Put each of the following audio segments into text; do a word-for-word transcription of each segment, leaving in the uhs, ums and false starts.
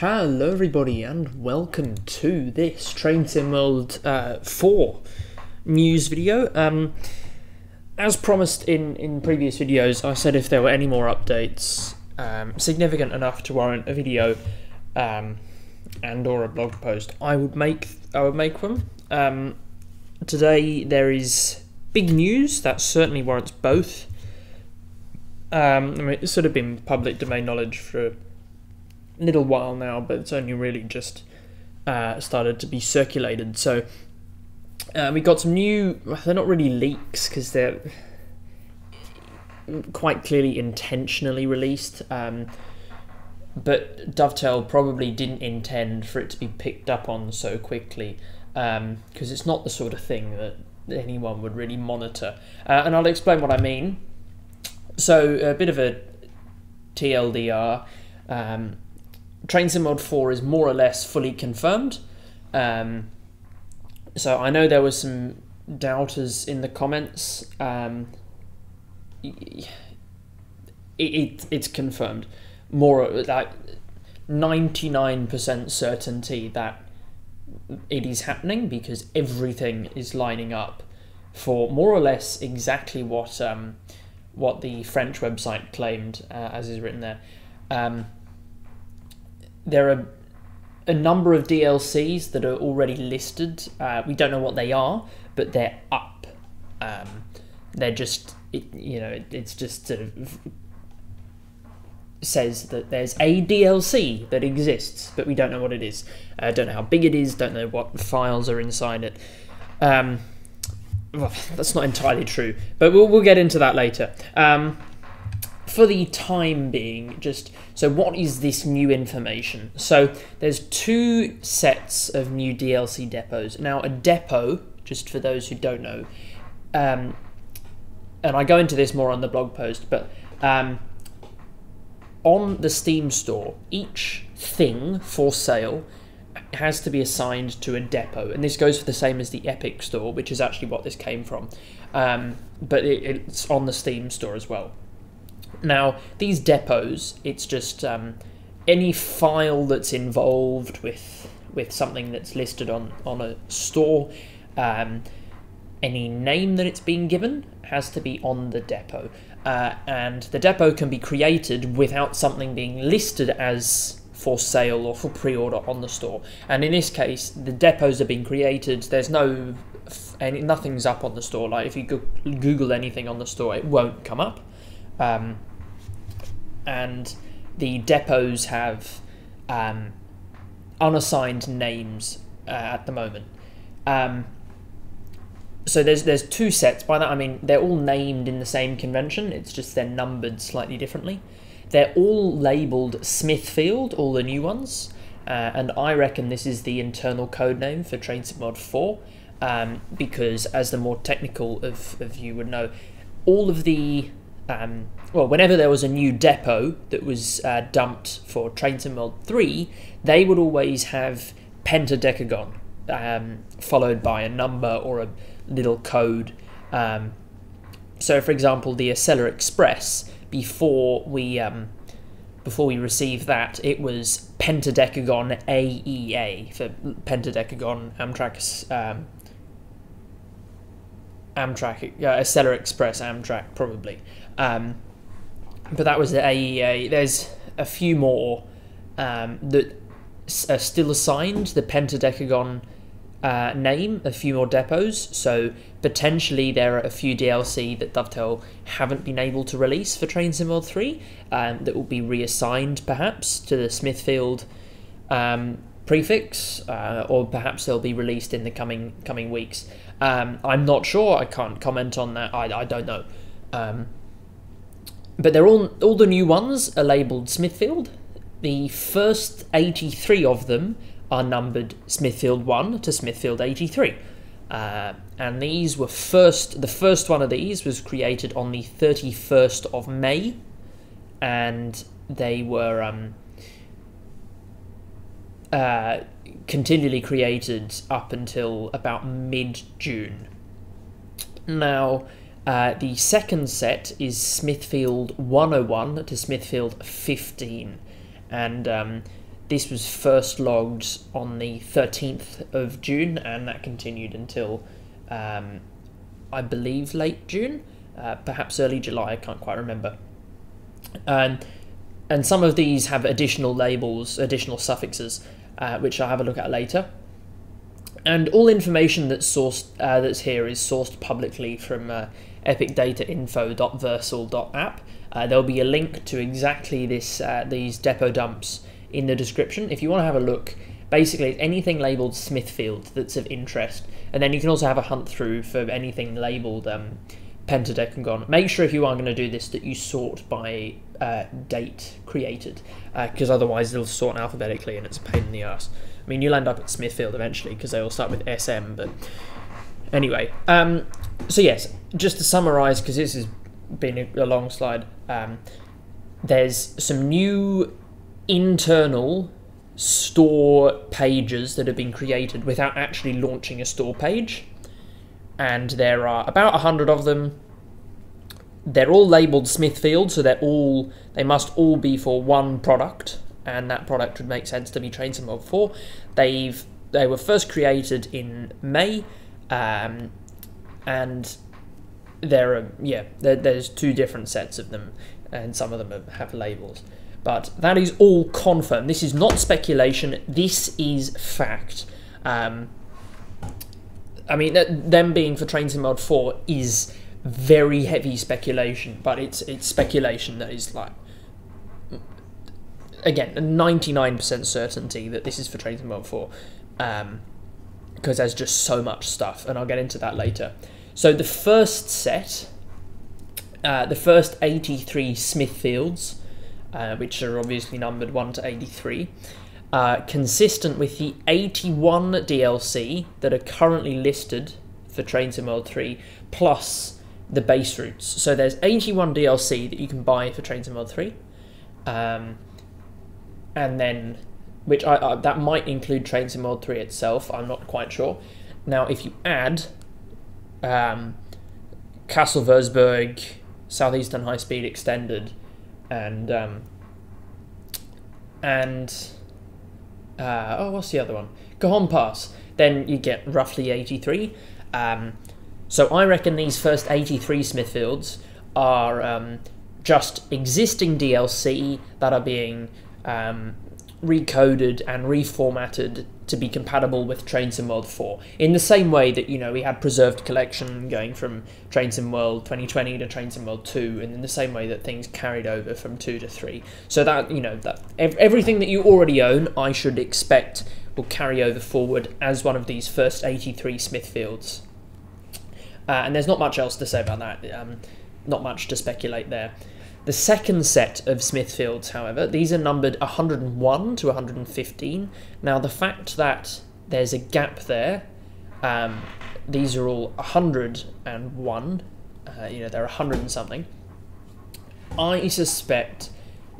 Hello everybody and welcome to this Train Sim World uh, four news video. Um, as promised in, in previous videos, I said if there were any more updates um, significant enough to warrant a video um, and or a blog post, I would make I would make one. Um, today there is big news that certainly warrants both. Um, I mean, it's sort of been public domain knowledge for little while now, but it's only really just uh, started to be circulated. So uh, we got some new, they're not really leaks because they're quite clearly intentionally released, um, but Dovetail probably didn't intend for it to be picked up on so quickly, because um, it's not the sort of thing that anyone would really monitor, uh, and I'll explain what I mean. So a bit of a T L D R, um, Train Sim World four is more or less fully confirmed. Um, so I know there were some doubters in the comments. Um, it, it it's confirmed, more like ninety-nine percent certainty that it is happening, because everything is lining up for more or less exactly what um, what the French website claimed, uh, as is written there. Um, There are a number of D L Cs that are already listed. Uh, we don't know what they are, but they're up. Um, they're just, it, you know, it, it's just sort of says that there's a D L C that exists, but we don't know what it is. Uh, don't know how big it is, don't know what files are inside it. Um, well, that's not entirely true, but we'll, we'll get into that later. Um, For the time being, just so what is this new information? So there's two sets of new D L C depots. Now a depot, just for those who don't know, um, and I go into this more on the blog post, but um, on the Steam store, each thing for sale has to be assigned to a depot, and this goes for the same as the Epic store, which is actually what this came from, um, but it, it's on the Steam store as well. Now, these depots, it's just um, any file that's involved with with something that's listed on, on a store, um, any name that it's been given has to be on the depot. Uh, and the depot can be created without something being listed as for sale or for pre-order on the store. And in this case, the depots have been created. There's no, and nothing's up on the store. Like if you go Google anything on the store, it won't come up. Um, and the depots have um, unassigned names uh, at the moment. Um, so there's there's two sets. By that I mean they're all named in the same convention. It's just they're numbered slightly differently. They're all labelled Smithfield, all the new ones, uh, and I reckon this is the internal code name for Train Sim World four, um, because as the more technical of, of you would know, all of the Um, well, whenever there was a new depot that was uh, dumped for Train Sim World three, they would always have Pentadecagon, um, followed by a number or a little code. Um, so, for example, the Acela Express, before we um, before we received that, it was Pentadecagon A E A for Pentadecagon Amtrak's. Um, Amtrak, uh, Acela Express Amtrak, probably. Um, but that was the A E A. There's a few more um, that are still assigned the Pentadecagon uh, name, a few more depots. So potentially there are a few D L C that Dovetail haven't been able to release for Train Sim World three um, that will be reassigned perhaps to the Smithfield um, prefix, uh, or perhaps they'll be released in the coming coming weeks. Um, I'm not sure. I can't comment on that. I, I don't know. Um, but they're all all the new ones are labelled Smithfield. The first eighty-three of them are numbered Smithfield one to Smithfield eighty-three, uh, and these were first. The first one of these was created on the thirty-first of May, and they were um, uh, continually created up until about mid-June. Now, uh, the second set is Smithfield one oh one to Smithfield fifteen, and um, This was first logged on the thirteenth of June, and that continued until um, I believe late June, uh, perhaps early July, I can't quite remember. Um, and some of these have additional labels, additional suffixes, uh, which I'll have a look at later. And all information that's sourced, uh, that's here is sourced publicly from uh, epic data info dot versal dot app. Uh, there'll be a link to exactly this uh, these depot dumps in the description if you want to have a look. Basically, it's anything labelled Smithfield that's of interest, and then you can also have a hunt through for anything labelled um, Pentadecagon. Make sure if you are going to do this that you sort by uh, date created, because uh, otherwise it'll sort alphabetically and it's a pain in the ass. I mean, you'll end up at Smithfield eventually because they all start with S M, but anyway. Um, so yes, just to summarise, because this has been a, a long slide, um, there's some new internal store pages that have been created without actually launching a store page. And there are about a hundred of them. They're all labelled Smithfield, so they're all, they must all be for one product. And that product would make sense to be Train Sim World four. They've they were first created in May, um, and there are yeah there, there's two different sets of them, and some of them have labels. But that is all confirmed. This is not speculation. This is fact. Um, I mean, that, them being for Train Sim World four is very heavy speculation, but it's it's speculation that is like, again, ninety-nine percent certainty that this is for Train Sim World four, um, because there's just so much stuff, and I'll get into that later. So the first set, uh, the first eighty-three Smithfields, uh, which are obviously numbered one to eighty-three, uh, consistent with the eighty-one D L C that are currently listed for Train Sim World three, plus the base routes. So there's eighty-one D L C that you can buy for Train Sim World three, um, and then, which I, uh, that might include Train Sim World three itself, I'm not quite sure. Now, if you add um, Castle Wurzburg, Southeastern High Speed Extended, and, um, and uh, oh, what's the other one? Cajon Pass, then you get roughly eighty-three. Um, so I reckon these first eighty-three Smithfields are um, just existing D L C that are being Um, recoded and reformatted to be compatible with Train Sim World four. In the same way that, you know, we had Preserved Collection going from Train Sim World twenty twenty to Train Sim World two, and in the same way that things carried over from two to three. So that, you know, that ev everything that you already own, I should expect will carry over forward as one of these first eighty-three Smithfields. Uh, and there's not much else to say about that. Um, not much to speculate there. The second set of Smithfields, however, these are numbered one oh one to one fifteen. Now, the fact that there's a gap there, um, these are all one hundred and one, uh, you know, they're one hundred and something. I suspect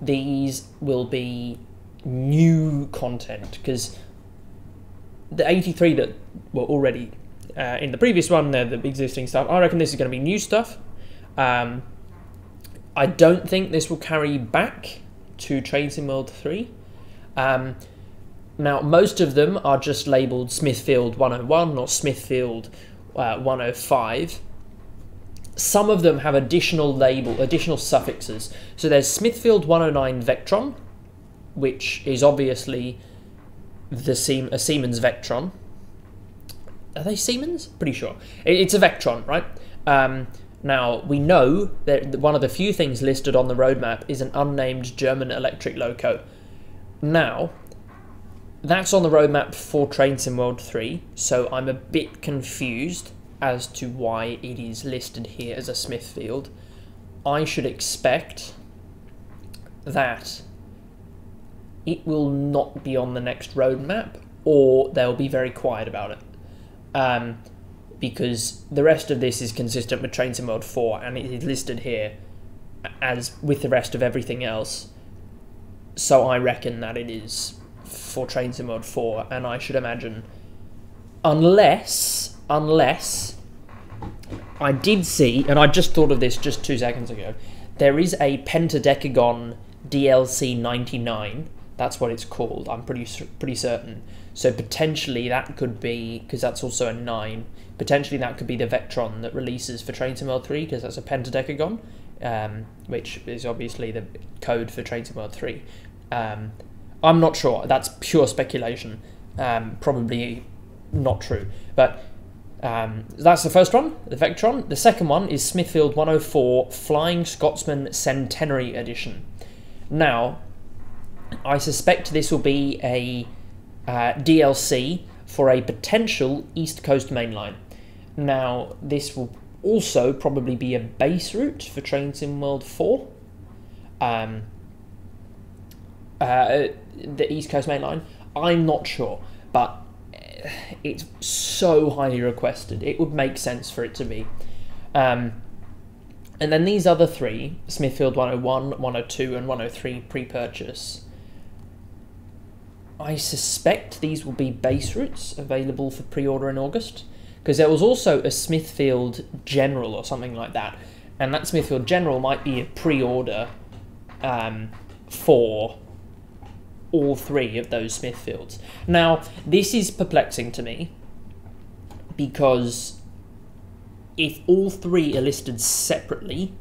these will be new content, because the eighty-three that were already uh, in the previous one, they're the existing stuff. I reckon this is going to be new stuff. Um, I don't think this will carry back to Train Sim World three. Um, now, most of them are just labelled Smithfield one oh one or Smithfield uh, one oh five. Some of them have additional label, additional suffixes. So there's Smithfield one oh nine Vectron, which is obviously the Siem, a Siemens Vectron. Are they Siemens? Pretty sure. It, it's a Vectron, right? Um, Now, we know that one of the few things listed on the roadmap is an unnamed German electric loco. Now, that's on the roadmap for Train Sim World three, so I'm a bit confused as to why it is listed here as a Smithfield. I should expect that it will not be on the next roadmap, or they'll be very quiet about it. Um... because the rest of this is consistent with Train Sim World four, and it is listed here as with the rest of everything else. So I reckon that it is for Train Sim World four, and I should imagine, unless, unless I did see, and I just thought of this just two seconds ago, there is a Pentadecagon D L C ninety-nine That's what it's called, I'm pretty pretty certain. So potentially that could be, because that's also a nine, potentially that could be the Vectron that releases for Train Sim World three, because that's a Pentadecagon, um, which is obviously the code for Train Sim World three. Um, I'm not sure, that's pure speculation, um, probably not true. But um, that's the first one, the Vectron. The second one is Smithfield one oh four Flying Scotsman Centenary Edition. Now, I suspect this will be a uh, D L C for a potential East Coast Main Line. Now, this will also probably be a base route for Train Sim World four. Um, uh, the East Coast Main Line, I'm not sure, but it's so highly requested. It would make sense for it to be. Um, and then these other three, Smithfield one oh one, one oh two, and one oh three pre-purchase, I suspect these will be base routes available for pre-order in August, because there was also a Smithfield General or something like that, and that Smithfield General might be a pre-order um, for all three of those Smithfields. Now, this is perplexing to me, because if all three are listed separately,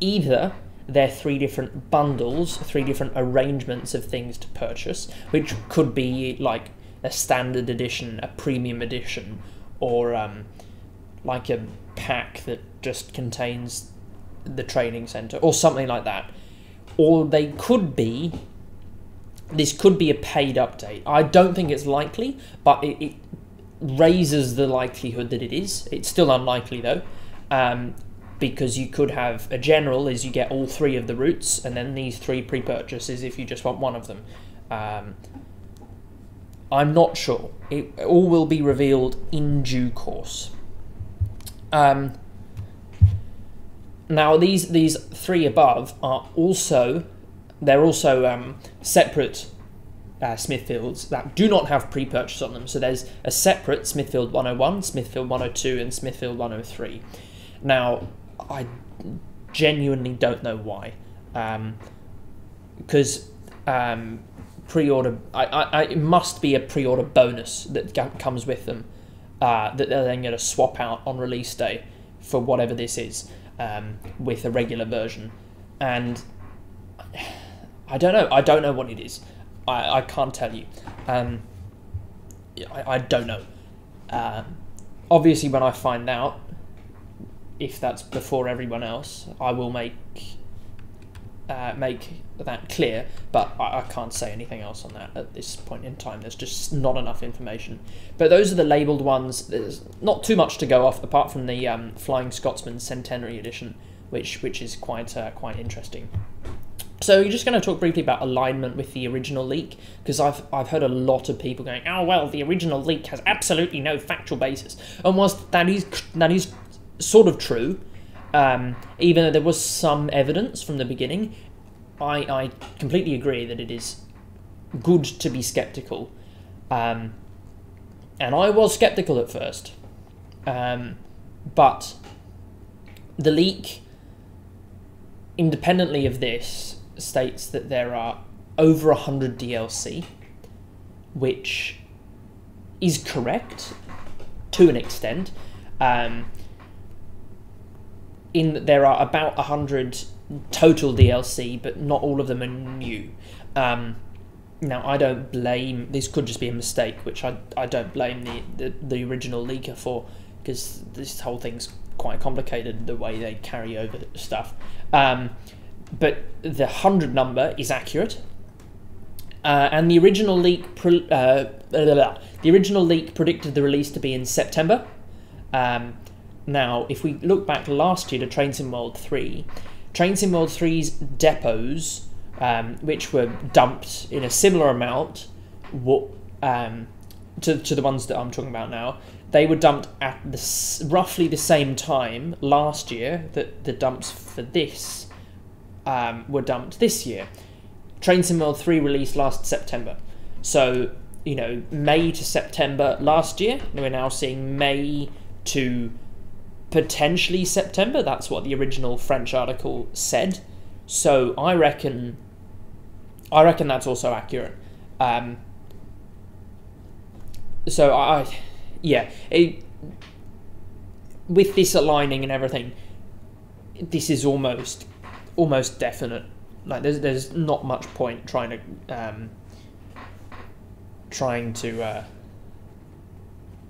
either they're three different bundles, three different arrangements of things to purchase, which could be like a standard edition, a premium edition, or um, like a pack that just contains the training center or something like that. Or they could be, this could be a paid update. I don't think it's likely, but it, it raises the likelihood that it is. It's still unlikely though. Um, because you could have a general is you get all three of the routes, and then these three pre-purchases if you just want one of them. Um, I'm not sure. It all will be revealed in due course. Um, now these these three above are also, they're also um, separate uh, Smithfields that do not have pre-purchase on them. So there's a separate Smithfield one oh one, Smithfield one oh two, and Smithfield one oh three. Now, I genuinely don't know why, because um, um, pre-order, I, I, it must be a pre-order bonus that comes with them, uh, that they're then going to swap out on release day for whatever this is, um, with a regular version. And I don't know, I don't know what it is, I, I can't tell you, um, I, I don't know. Uh, obviously when I find out, if that's before everyone else, I will make uh, make that clear, but I, I can't say anything else on that at this point in time. There's just not enough information. But those are the labelled ones. There's not too much to go off, apart from the um, Flying Scotsman Centenary Edition, which which is quite uh, quite interesting. So we're just going to talk briefly about alignment with the original leak, because I've, I've heard a lot of people going, oh, well, the original leak has absolutely no factual basis. And whilst that is... That is sort of true, um, even though there was some evidence from the beginning, I, I completely agree that it is good to be sceptical. Um, and I was sceptical at first, um, but the leak, independently of this, states that there are over one hundred D L C, which is correct to an extent. Um, in that there are about one hundred total D L C, but not all of them are new. Um, now, I don't blame... This could just be a mistake, which I, I don't blame the, the, the original leaker for, because this whole thing's quite complicated, the way they carry over stuff. Um, but the one hundred number is accurate. Uh, and the original leak... Pre uh, blah, blah, blah. The original leak predicted the release to be in September. Um... Now, if we look back last year to Train Sim World three, Train Sim World three's depots, um, which were dumped in a similar amount um, to, to the ones that I'm talking about now, they were dumped at the, roughly the same time last year that the dumps for this um, were dumped this year. Train Sim World three released last September. So, you know, May to September last year, and we're now seeing May to... potentially September, that's what the original French article said. So I reckon I reckon that's also accurate. Um, so I, yeah, it, with this aligning and everything, this is almost, almost definite. Like there's, there's not much point trying to, um, trying to, uh,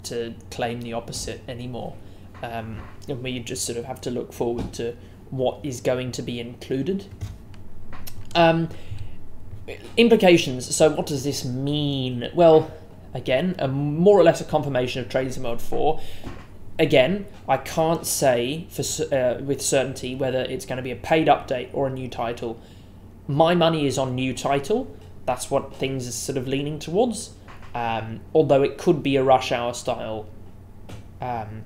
to claim the opposite anymore. Um, and we just sort of have to look forward to what is going to be included. Um, implications. So what does this mean? Well, again, a more or less a confirmation of Train Sim World four. Again, I can't say for uh, with certainty whether it's going to be a paid update or a new title. My money is on new title. That's what things are sort of leaning towards. Um, although it could be a Rush Hour style, um,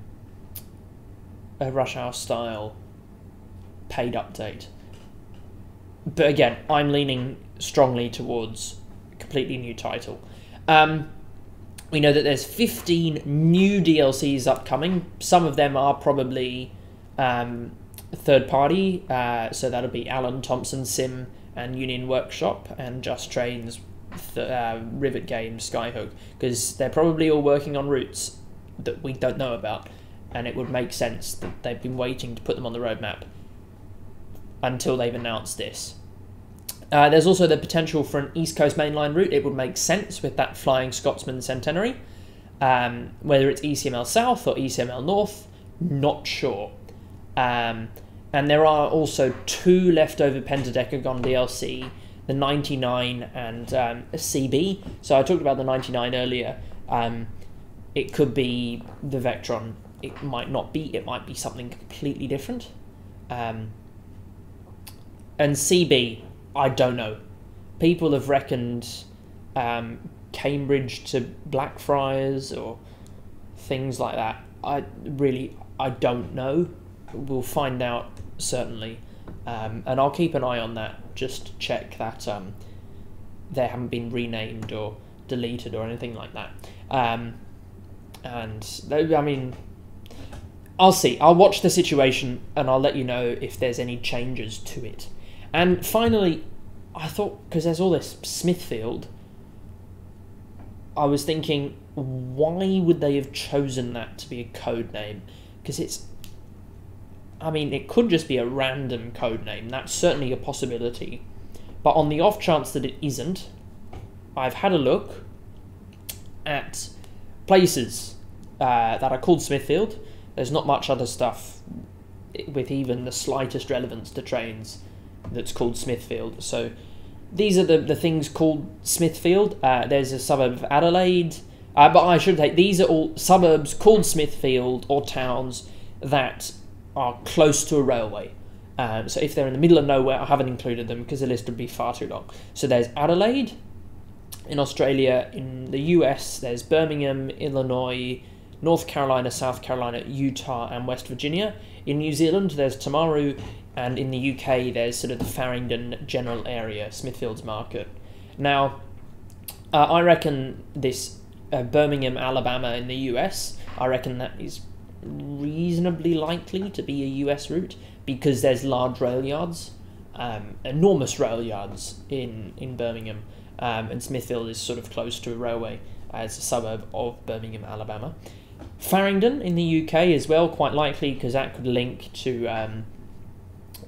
a Rush Hour style paid update. But again, I'm leaning strongly towards a completely new title. Um, we know that there's fifteen new D L Cs upcoming. Some of them are probably um, third party. Uh, so that'll be Alan Thompson Sim and Union Workshop and Just Trains, uh, Rivet Games, Skyhook, because they're probably all working on routes that we don't know about. And it would make sense that they've been waiting to put them on the roadmap until they've announced this. Uh, there's also the potential for an East Coast Main Line route. It would make sense with that Flying Scotsman Centenary. Um, whether it's E C M L South or E C M L North, not sure. Um, and there are also two leftover Pentadecagon D L C, the ninety-nine and um, a C B. So I talked about the ninety-nine earlier. Um, it could be the Vectron. It might not be. It might be something completely different. Um, and C B... I don't know. People have reckoned um, Cambridge to Blackfriars or things like that. I really, I don't know. We'll find out, certainly. Um, and I'll keep an eye on that, just to check that um, they haven't been renamed or deleted or anything like that. Um, and, I mean, I'll see. I'll watch the situation and I'll let you know if there's any changes to it. And finally, I thought, because there's all this Smithfield, I was thinking, why would they have chosen that to be a code name? Because it's, I mean, it could just be a random code name. That's certainly a possibility. But on the off chance that it isn't, I've had a look at places uh, that are called Smithfield. There's not much other stuff with even the slightest relevance to trains that's called Smithfield. So these are the, the things called Smithfield. Uh, there's a suburb of Adelaide, uh, but I should say these are all suburbs called Smithfield or towns that are close to a railway. Um, so if they're in the middle of nowhere, I haven't included them because the list would be far too long. So there's Adelaide in Australia. In the U S, there's Birmingham, Illinois, North Carolina, South Carolina, Utah, and West Virginia. In New Zealand, there's Tamaru. And in the U K, there's sort of the Farringdon general area, Smithfield's Market. Now, uh, I reckon this uh, Birmingham, Alabama in the U S, I reckon that is reasonably likely to be a U S route because there's large rail yards, um, enormous rail yards in, in Birmingham. Um, and Smithfield is sort of close to a railway as a suburb of Birmingham, Alabama. Farringdon in the U K as well, quite likely because that could link to... Um,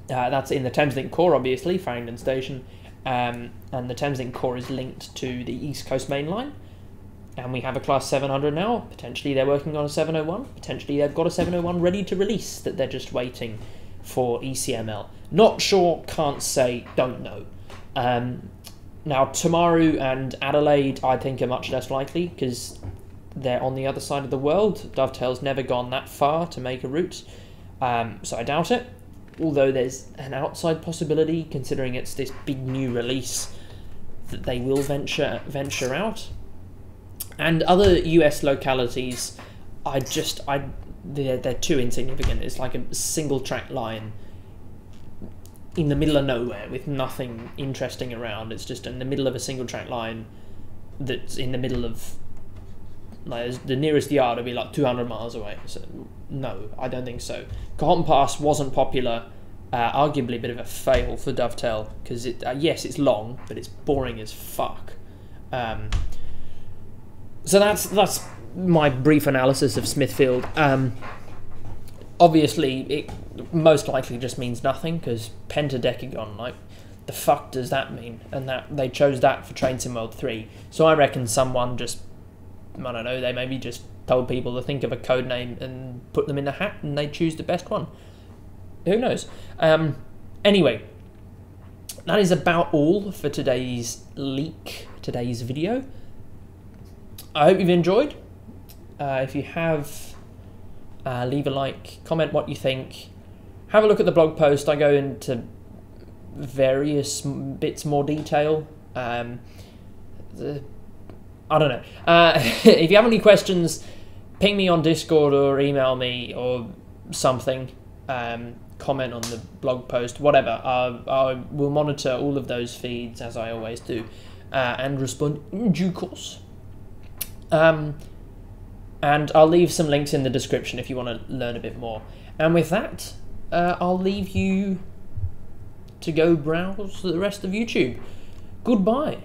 Uh, that's in the Thameslink Core, obviously, Farringdon Station. Um, and the Thameslink Core is linked to the East Coast Main Line. And we have a Class seven hundred now. Potentially they're working on a seven oh one. Potentially they've got a seven oh one ready to release that they're just waiting for E C M L. Not sure, can't say, don't know. Um, now, Tamaru and Adelaide, I think, are much less likely because they're on the other side of the world. Dovetail's never gone that far to make a route, um, so I doubt it. Although there's an outside possibility, considering it's this big new release, that they will venture venture out. And other U S localities, I just I they're, they're too insignificant. It's like a single track line in the middle of nowhere with nothing interesting around. It's just in the middle of a single track line that's in the middle of, like, the nearest yard would be like two hundred miles away. So no, I don't think so. Cajon Pass wasn't popular Uh, arguably a bit of a fail for Dovetail, because it, uh, yes, it's long, but it's boring as fuck. Um, so that's that's my brief analysis of Smithfield. Um, obviously, it most likely just means nothing, because Pentadecagon, like, the fuck does that mean? And that they chose that for Train Sim World three. So I reckon someone just, I don't know, they maybe just told people to think of a code name and put them in a hat, and they choose the best one. Who knows? Um, anyway, that is about all for today's leak, today's video. I hope you've enjoyed. Uh, if you have, uh, leave a like, comment what you think. Have a look at the blog post. I go into various bits more detail. Um, the, I don't know. Uh, if you have any questions, ping me on Discord or email me or something. Um, comment on the blog post, whatever. I, I will monitor all of those feeds, as I always do, uh, and respond in due course. Um, and I'll leave some links in the description if you want to learn a bit more. And with that, uh, I'll leave you to go browse the rest of YouTube. Goodbye.